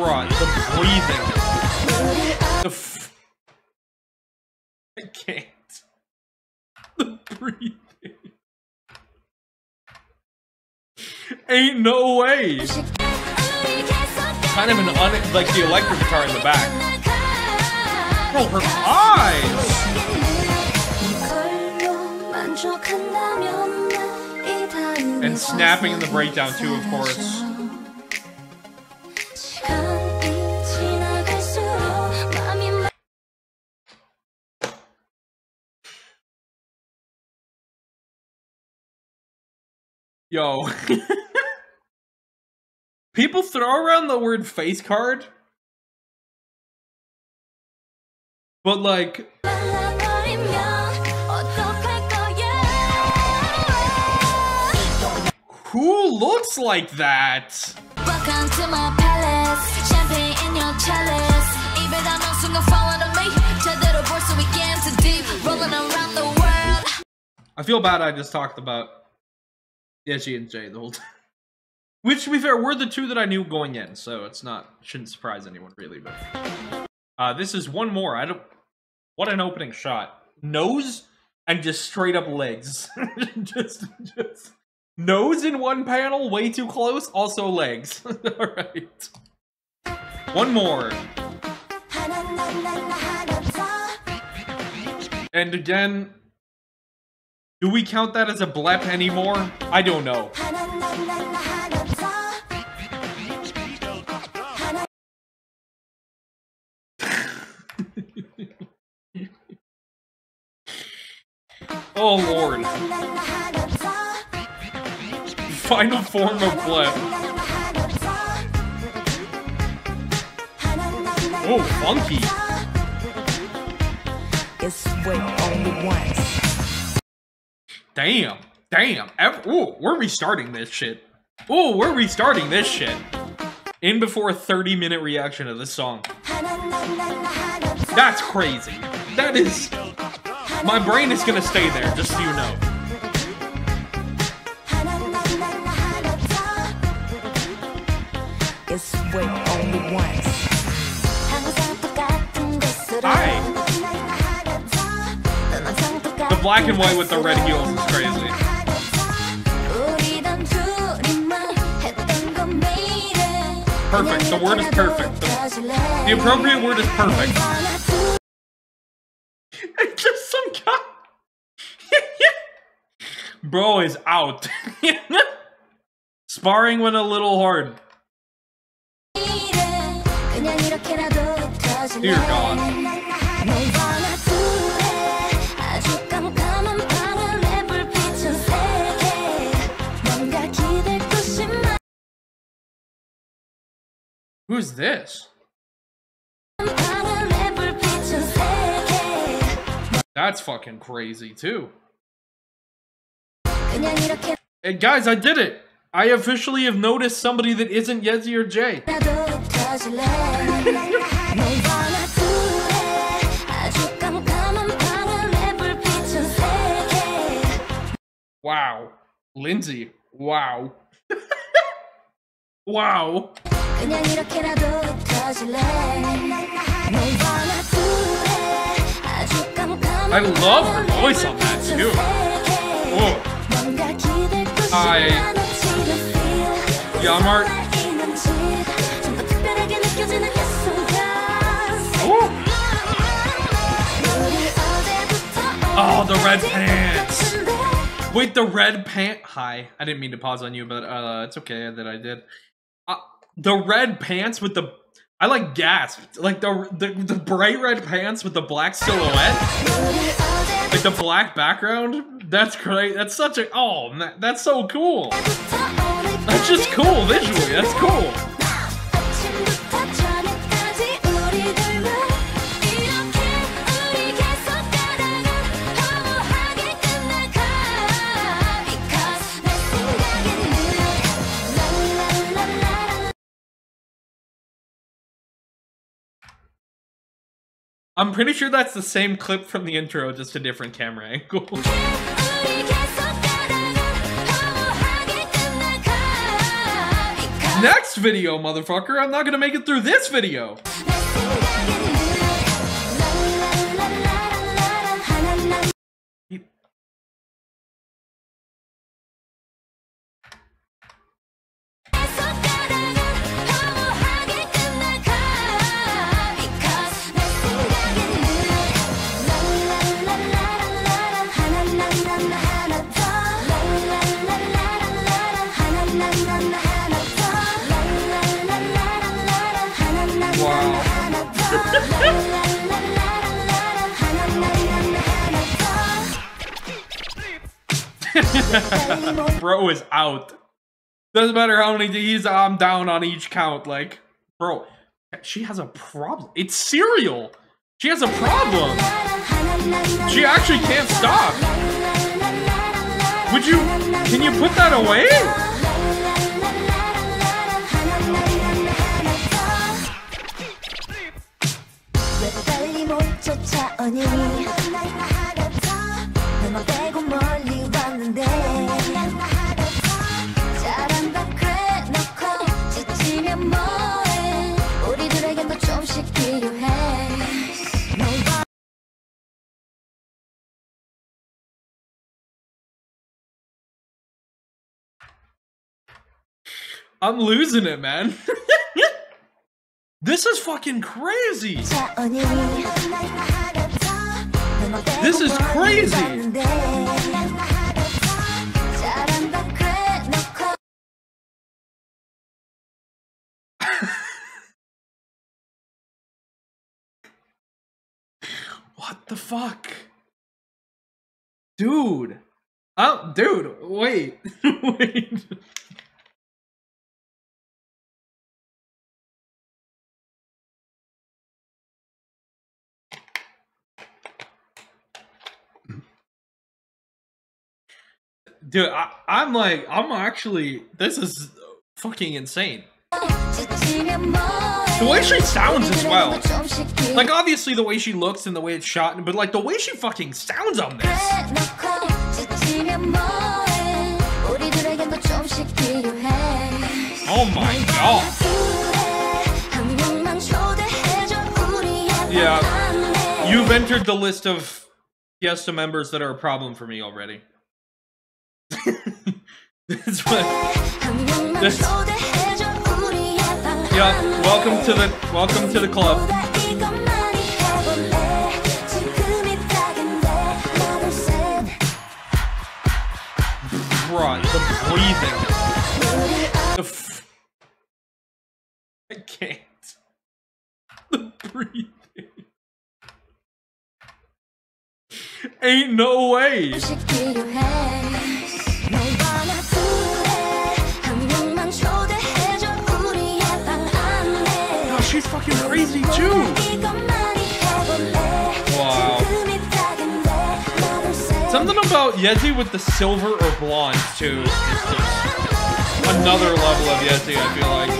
run, the breathing. I can't. The breathing. Ain't no way. Kind of an like the electric guitar in the back. Bro, her eyes! And snapping in the breakdown too, of course. Yo. People throw around the word face card, but like, who looks like that? Welcome to my palace, champagne in your chalice. Even I know someone falling on me, the board so we can today, rolling around the world. I feel bad I just talked about Yezi and Jay the whole time. Which, to be fair, were the two that I knew going in, so it's not, shouldn't surprise anyone really, but this is one more. I don't, what an opening shot. Nose and just straight up legs. just nose in one panel, way too close, also legs. Alright. One more. And again, do we count that as a blep anymore? I don't know. Oh lord. Final form of blep. Oh, funky. Damn. Damn. Ooh, we're restarting this shit. Ooh, we're restarting this shit. In before a 30-minute reaction of this song. That's crazy. That is... My brain is gonna stay there, just so you know. It's way only once. Aye. The black and white with the red heels is crazy. Perfect. The word is perfect. The appropriate word is perfect. Bro is out. Sparring went a little hard. Dear God. Who's this? That's fucking crazy too. And guys, I did it! I officially have noticed somebody that isn't Yezi or Jay. Wow. Linzy. Wow. Wow. I love her voice on that too. Whoa. Yamart. Oh, the red pants. Wait, the red pant. Hi, I didn't mean to pause on you, but it's okay that I did. The red pants with the. I like gasped. Like the bright red pants with the black silhouette. Like the black background? That's great. That's such a... Oh, man, that's so cool. That's just cool visually. That's cool. I'm pretty sure that's the same clip from the intro, just a different camera angle. next video, motherfucker. I'm not gonna make it through this video. Bro is out. Doesn't matter how many he's I'm down on each count. Like, bro, she has a problem. It's cereal. She has a problem. She actually can't stop. Would you? Can you put that away? I'm losing it, man. This is fucking crazy. This is crazy. What the fuck? Dude. Oh, dude, wait. Wait. Dude, I'm like, I'm actually, this is fucking insane. The way she sounds as well. Like, obviously the way she looks and the way it's shot, but like the way she fucking sounds on this. Oh my god. Yeah, you've entered the list of Fiesta members that are a problem for me already. That's what. This, yeah, welcome to the club. Bruh, the breathing. I can't. The breathing. Ain't no way. She's fucking crazy too! Wow. Something about Yezi with the silver or blonde too is just another level of Yezi, I feel like.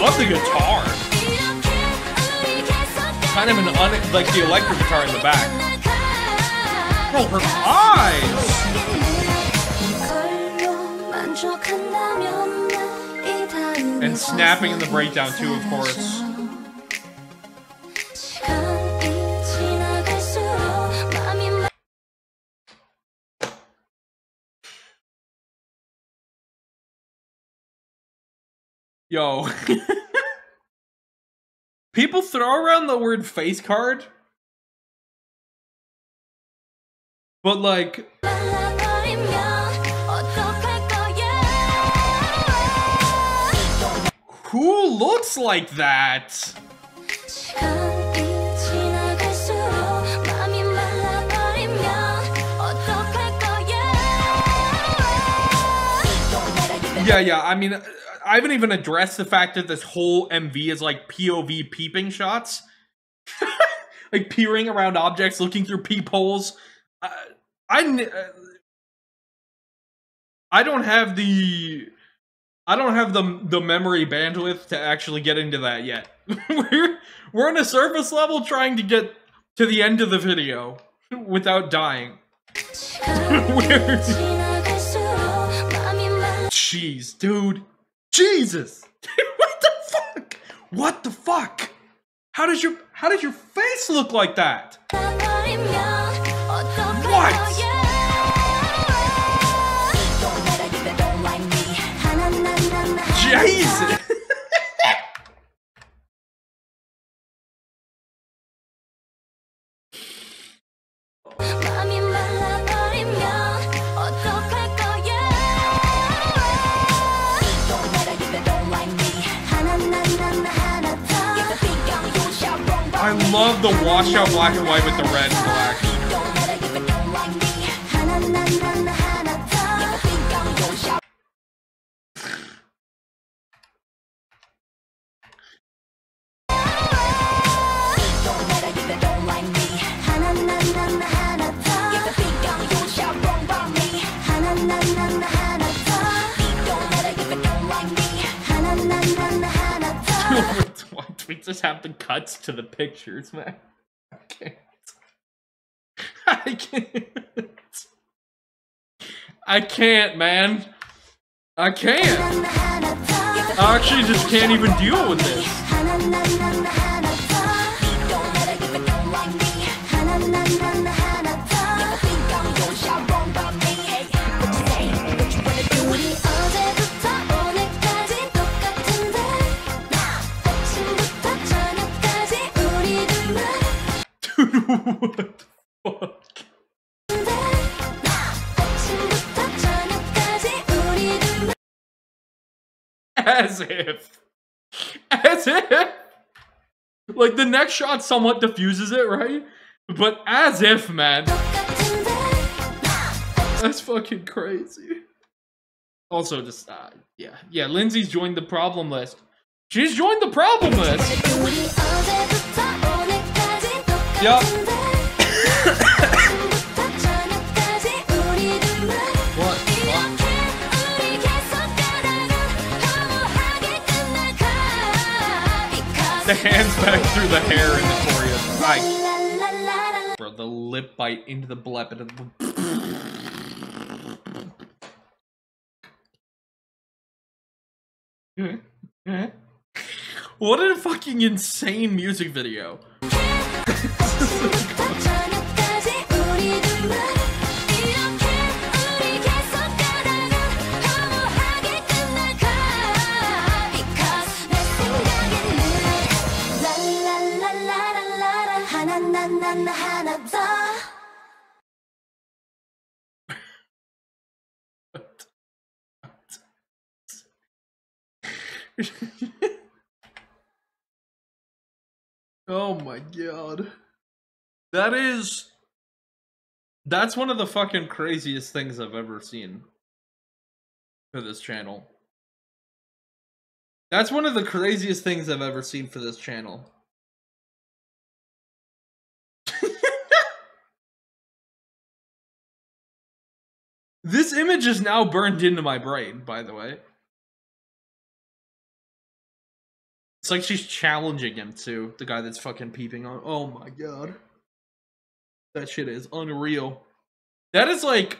Love the guitar. Kind of an like the electric guitar in the back. Oh, her eyes! And snapping in the breakdown too, of course. Yo. People throw around the word face card. But like... Who looks like that? Yeah, I mean, I haven't even addressed the fact that this whole MV is like POV peeping shots. Like peering around objects, looking through peepholes. I don't have the... I don't have the memory bandwidth to actually get into that yet. We're on a surface level trying to get to the end of the video without dying. Jeez, dude. Jesus. Dude, what the fuck? What the fuck? How does your face look like that? What? Jesus. I love the washout black and white with the red and black. We just have the cuts to the pictures, man. I can't. I can't. I can't, man. I can't. I actually just can't even deal with this. What the fuck? As if. Like, the next shot somewhat diffuses it, right? But as if, man. That's fucking crazy. Also, just, yeah, Lindsay's joined the problem list. She's joined the problem list! Yup. What? The hands back through the hair in the choreo. Right. Bro, the lip bite into the blep. What a fucking insane music video. Oh my god. That's one of the fucking craziest things I've ever seen for this channel. That's one of the craziest things I've ever seen for this channel. This image is now burned into my brain, by the way. It's like she's challenging him too, the guy that's fucking peeping on. Oh my god. That shit is unreal. That is like...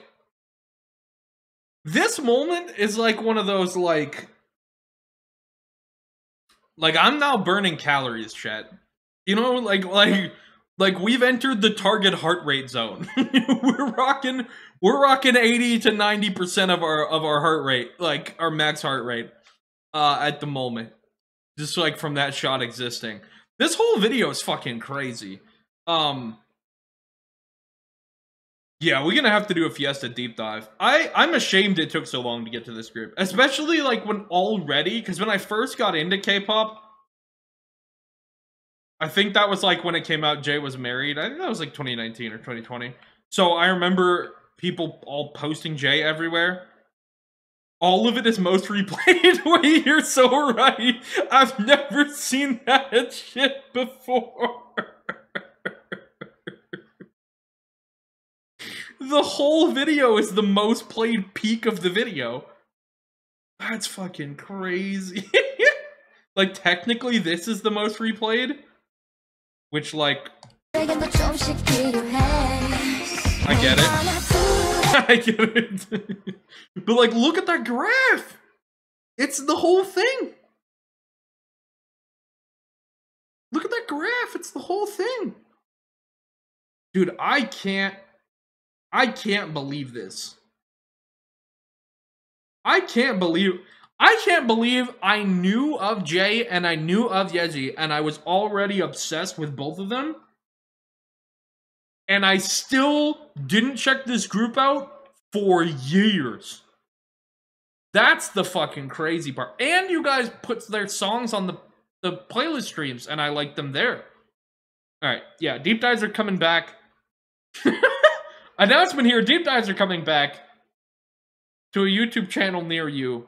This moment is like one of those like... Like, I'm now burning calories, chat. You know, like we've entered the target heart rate zone. We're rocking 80 to 90% of our heart rate, like our max heart rate at the moment. Just like from that shot existing. This whole video is fucking crazy. Yeah, we're gonna have to do a Fiesta deep dive. I'm ashamed it took so long to get to this group. Especially like when already, because when I first got into K-pop, I think that was like when it came out, Jay was married. I think that was like 2019 or 2020. So I remember people all posting Jay everywhere. All of it is most replayed. Wait, you're so right. I've never seen that shit before. The whole video is the most played peak of the video. That's fucking crazy. Like, technically, this is the most replayed. Which, like... I get it. But like, look at that graph. It's the whole thing. Look at that graph. It's the whole thing. Dude, I can't believe this. I can't believe I knew of Jay and I knew of Yezi and I was already obsessed with both of them. And I still didn't check this group out for years. That's the fucking crazy part. And you guys put their songs on the playlist streams and I liked them there. Alright, yeah, deep dives are coming back. Announcement here, deep dives are coming back to a YouTube channel near you.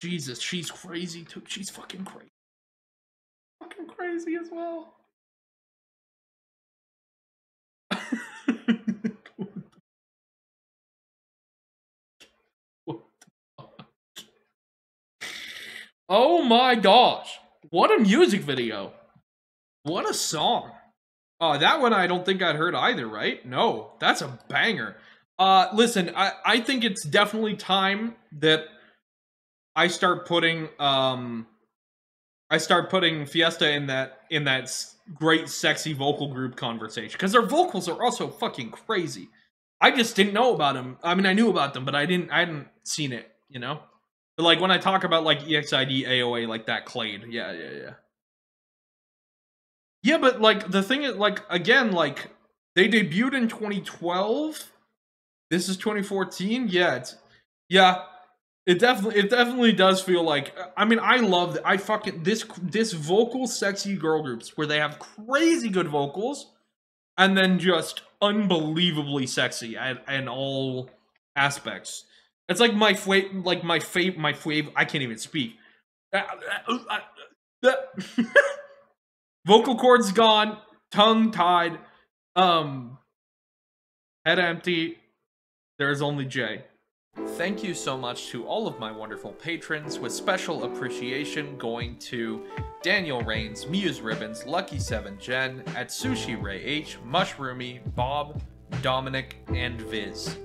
Jesus, she's crazy too. She's fucking crazy. Fucking crazy as well. What the fuck? Oh my gosh. What a music video. What a song. That one I don't think I'd heard either, right? No, that's a banger. Listen, I think it's definitely time that I start putting Fiesta in that great sexy vocal group conversation, because their vocals are also fucking crazy. I just didn't know about them. I mean, I knew about them, but I hadn't seen it, you know. But like when I talk about like EXID, AOA, like that clade, yeah. But like the thing is, like again, like they debuted in 2012. This is 2014. Yeah, It definitely does feel like, I mean, I love that. I fucking, this vocal sexy girl groups where they have crazy good vocals and then just unbelievably sexy in all aspects. It's like my fave, I can't even speak. Vocal cords gone, tongue tied, head empty. There's only Jay. Thank you so much to all of my wonderful patrons, with special appreciation going to Daniel Rains, Muse Ribbons, Lucky7Gen, Atsushi Ray H, Mushroomy, Bob, Dominic, and Viz.